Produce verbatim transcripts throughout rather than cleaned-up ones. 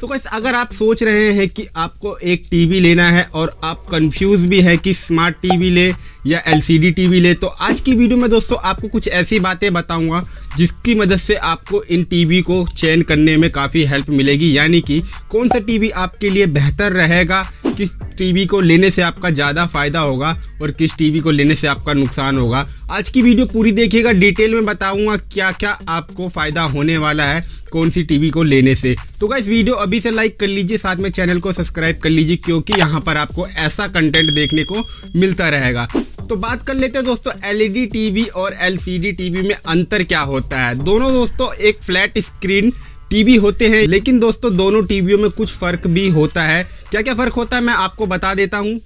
तो गाइस अगर आप सोच रहे हैं कि आपको एक टीवी लेना है और आप कंफ्यूज भी है कि स्मार्ट टीवी ले या एलसीडी टीवी ले, तो आज की वीडियो में दोस्तों आपको कुछ ऐसी बातें बताऊंगा जिसकी मदद से आपको इन टीवी को चयन करने में काफ़ी हेल्प मिलेगी, यानी कि कौन सा टीवी आपके लिए बेहतर रहेगा, किस टीवी को लेने से आपका ज़्यादा फ़ायदा होगा और किस टीवी को लेने से आपका नुकसान होगा। आज की वीडियो पूरी देखिएगा, डिटेल में बताऊंगा क्या क्या आपको फ़ायदा होने वाला है कौन सी टीवी को लेने से। तो गाइस वीडियो अभी से लाइक कर लीजिए, साथ में चैनल को सब्सक्राइब कर लीजिए क्योंकि यहाँ पर आपको ऐसा कंटेंट देखने को मिलता रहेगा। तो बात कर लेते हैं दोस्तों एलईडी टीवी और एलसीडी टीवी में अंतर क्या होता है। दोनों दोस्तों एक फ्लैट स्क्रीन टीवी होते हैं, लेकिन दोस्तों दोनों टीवीयों में कुछ फ़र्क भी होता है। क्या क्या फ़र्क होता है मैं आपको बता देता हूँ।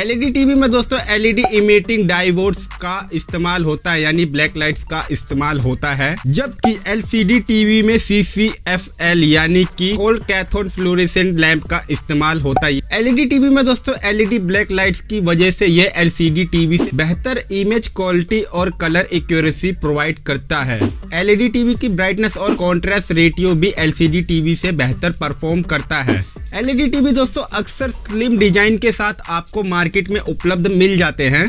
एलईडी टीवी में दोस्तों एलईडी इमिटिंग डायोड्स का इस्तेमाल होता है, यानी ब्लैक लाइट्स का इस्तेमाल होता है, जबकि एलसीडी टीवी में सीसीएफएल यानी कि कोल्ड कैथोड फ्लोरेसेंट लैंप का इस्तेमाल होता है। एलईडी टीवी में दोस्तों एलईडी ब्लैक लाइट्स की वजह से यह एलसीडी टीवी से बेहतर इमेज क्वालिटी और कलर एक्यूरेसी प्रोवाइड करता है। एलईडी टीवी की ब्राइटनेस और कॉन्ट्रास्ट रेटियो भी एलसीडी टीवी से बेहतर परफॉर्म करता है। एलईडी टीवी दोस्तों अक्सर स्लिम डिजाइन के साथ आपको मार्केट में उपलब्ध मिल जाते हैं,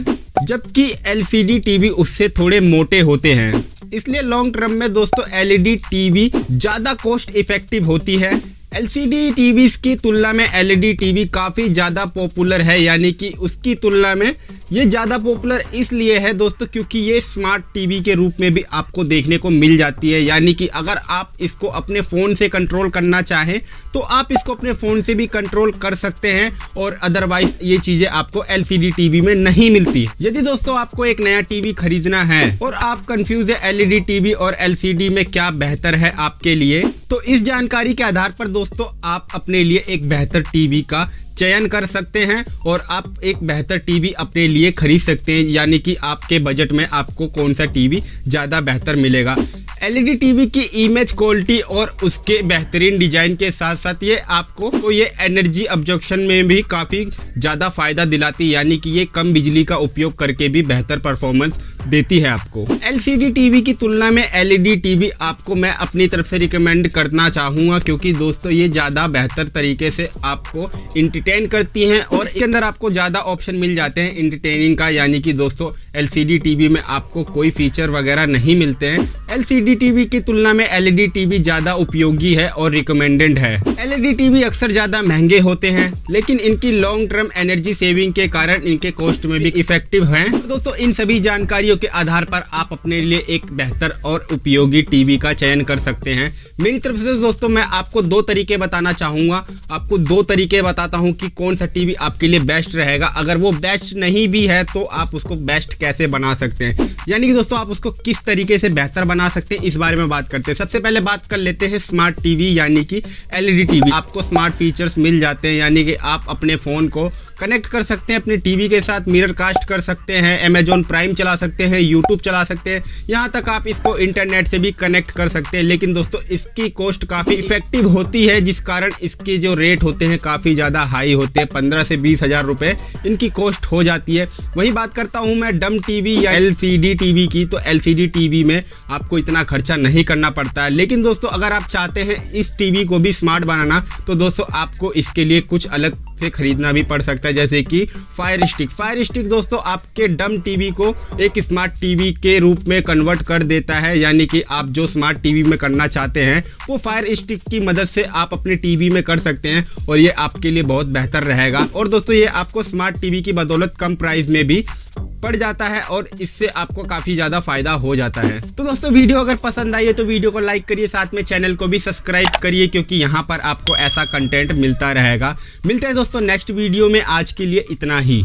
जबकि एलसीडी टीवी उससे थोड़े मोटे होते हैं, इसलिए लॉन्ग टर्म में दोस्तों एलईडी टीवी ज़्यादा कॉस्ट इफेक्टिव होती है। एलसीडी टीवी की तुलना में एलईडी टीवी काफ़ी ज़्यादा पॉपुलर है, यानी कि उसकी तुलना में ये ज़्यादा पॉपुलर इसलिए है दोस्तों क्योंकि ये स्मार्ट टीवी के रूप में भी आपको देखने को मिल जाती है, यानी कि अगर आप इसको अपने फ़ोन से कंट्रोल करना चाहें तो आप इसको अपने फ़ोन से भी कंट्रोल कर सकते हैं और अदरवाइज ये चीज़ें आपको एलसीडी टीवी में नहीं मिलती। यदि दोस्तों आपको एक नया टीवी खरीदना है और आप कंफ्यूज है एलईडी टीवी और एलसीडी में क्या बेहतर है आपके लिए, तो इस जानकारी के आधार पर दोस्तों आप अपने लिए एक बेहतर टीवी का चयन कर सकते हैं और आप एक बेहतर टीवी अपने लिए खरीद सकते हैं, यानी कि आपके बजट में आपको कौन सा टीवी ज़्यादा बेहतर मिलेगा। एलईडी टीवी की इमेज क्वालिटी और उसके बेहतरीन डिज़ाइन के साथ साथ ये आपको तो ये एनर्जी ऑब्जॉर्प्शन में भी काफ़ी ज़्यादा फ़ायदा दिलाती है, यानी कि ये कम बिजली का उपयोग करके भी बेहतर परफॉर्मेंस देती है आपको। एलसीडी टीवी की तुलना में एलईडी टीवी आपको मैं अपनी तरफ से रिकमेंड करना चाहूँगा क्योंकि दोस्तों ये ज़्यादा बेहतर तरीके से आपको एंटरटेन करती हैं और इसके अंदर आपको ज़्यादा ऑप्शन मिल जाते हैं एंटरटेनिंग का, यानी कि दोस्तों एलसीडी टीवी में आपको कोई फीचर वगैरह नहीं मिलते हैं। एलसीडी टीवी की तुलना में एलईडी टीवी ज़्यादा उपयोगी है और रिकमेंडेड है। एलईडी टीवी अक्सर ज़्यादा महंगे होते हैं, लेकिन इनकी लॉन्ग टर्म एनर्जी सेविंग के कारण इनके कॉस्ट में भी इफेक्टिव हैं। दोस्तों इन सभी जानकारियों के आधार पर आप अपने लिए एक बेहतर और उपयोगी टीवी का चयन कर सकते हैं। मेरी तरफ से दोस्तों मैं आपको दो तरीके बताना चाहूँगा, आपको दो तरीके बताता हूँ कि कौन सा टीवी आपके लिए बेस्ट रहेगा। अगर वो बेस्ट नहीं भी है तो आप उसको बेस्ट कैसे बना सकते हैं, यानी कि दोस्तों आप उसको किस तरीके से बेहतर बना सकते हैं, इस बारे में बात करते हैं। सबसे पहले बात कर लेते हैं स्मार्ट टीवी यानी कि एलईडी टीवी। आपको स्मार्ट फीचर्स मिल जाते हैं, यानी कि आप अपने फ़ोन को कनेक्ट कर सकते हैं अपने टीवी के साथ, मिरर कास्ट कर सकते हैं, अमेजॉन प्राइम चला सकते हैं, यूट्यूब चला सकते हैं, यहाँ तक आप इसको इंटरनेट से भी कनेक्ट कर सकते हैं। लेकिन दोस्तों इसकी कॉस्ट काफ़ी इफेक्टिव होती है, जिस कारण इसके जो रेट होते हैं काफ़ी ज़्यादा हाई होते हैं, पंद्रह से बीस हज़ार रुपये इनकी कॉस्ट हो जाती है। वहीं बात करता हूँ मैं डम टीवी या एलसीडी टीवी की, तो एलसीडी टीवी में आपको इतना खर्चा नहीं करना पड़ता है। लेकिन दोस्तों अगर आप चाहते हैं इस टीवी को भी स्मार्ट बनाना, तो दोस्तों आपको इसके लिए कुछ अलग से खरीदना भी पड़ सकता है, जैसे कि फायर स्टिक। फायर स्टिक दोस्तों आपके डम टीवी को एक स्मार्ट टीवी के रूप में कन्वर्ट कर देता है, यानी कि आप जो स्मार्ट टीवी में करना चाहते हैं वो फायर स्टिक की मदद से आप अपने टीवी में कर सकते हैं और ये आपके लिए बहुत बेहतर रहेगा। और दोस्तों ये आपको स्मार्ट टीवी की बदौलत कम प्राइस में भी पड़ जाता है और इससे आपको काफ़ी ज़्यादा फायदा हो जाता है। तो दोस्तों वीडियो अगर पसंद आई है तो वीडियो को लाइक करिए, साथ में चैनल को भी सब्सक्राइब करिए क्योंकि यहाँ पर आपको ऐसा कंटेंट मिलता रहेगा। मिलते हैं दोस्तों नेक्स्ट वीडियो में, आज के लिए इतना ही।